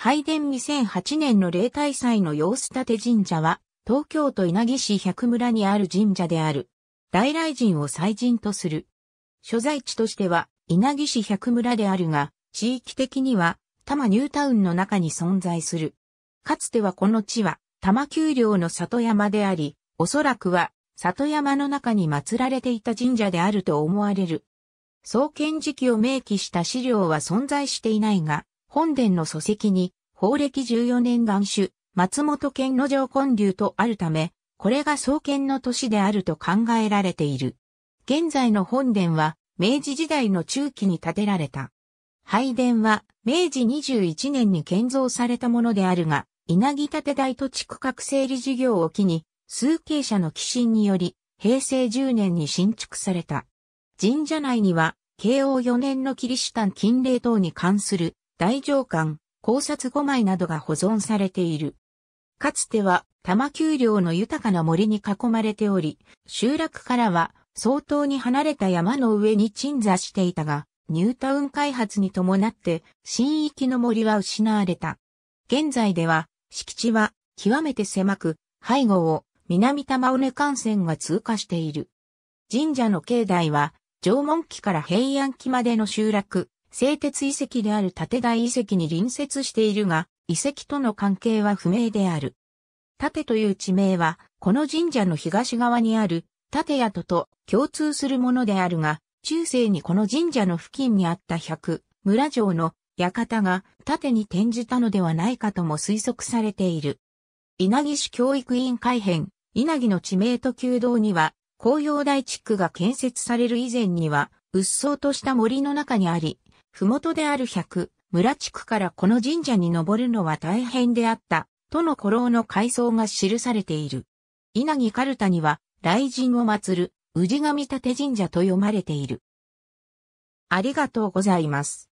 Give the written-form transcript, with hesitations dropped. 拝殿2008年の例大祭の様子立神社は、東京都稲城市百村にある神社である。大雷神を祭神とする。所在地としては、稲城市百村であるが、地域的には、多摩ニュータウンの中に存在する。かつてはこの地は、多摩丘陵の里山であり、おそらくは、里山の中に祀られていた神社であると思われる。創建時期を明記した資料は存在していないが、本殿の礎石に、宝暦14年元首、松本健之丞建立とあるため、これが創建の年であると考えられている。現在の本殿は、明治時代の中期に建てられた。拝殿は、明治21年に建造されたものであるが、稲城建て大土地区画整理事業を機に、数形者の寄進により、平成10年に新築された。神社内には、慶応4年のキリシタン禁令等に関する、大上巻、考察5枚などが保存されている。かつては、多摩丘陵の豊かな森に囲まれており、集落からは、相当に離れた山の上に鎮座していたが、ニュータウン開発に伴って、神域の森は失われた。現在では、敷地は、極めて狭く、背後を、南玉尾根幹線が通過している。神社の境内は、縄文期から平安期までの集落、製鉄遺跡である立台遺跡に隣接しているが、遺跡との関係は不明である。立という地名は、この神社の東側にある、立宿と共通するものであるが、中世にこの神社の付近にあった百村城の館が立に転じたのではないかとも推測されている。稲城市教育委員会編、稲城の地名と旧道には、紅葉台地区が建設される以前には、鬱蒼とした森の中にあり、麓である百村地区からこの神社に登るのは大変であった、との古老の回想が記されている。稲城かるたには、雷神を祀る、氏神立神社と読まれている。ありがとうございます。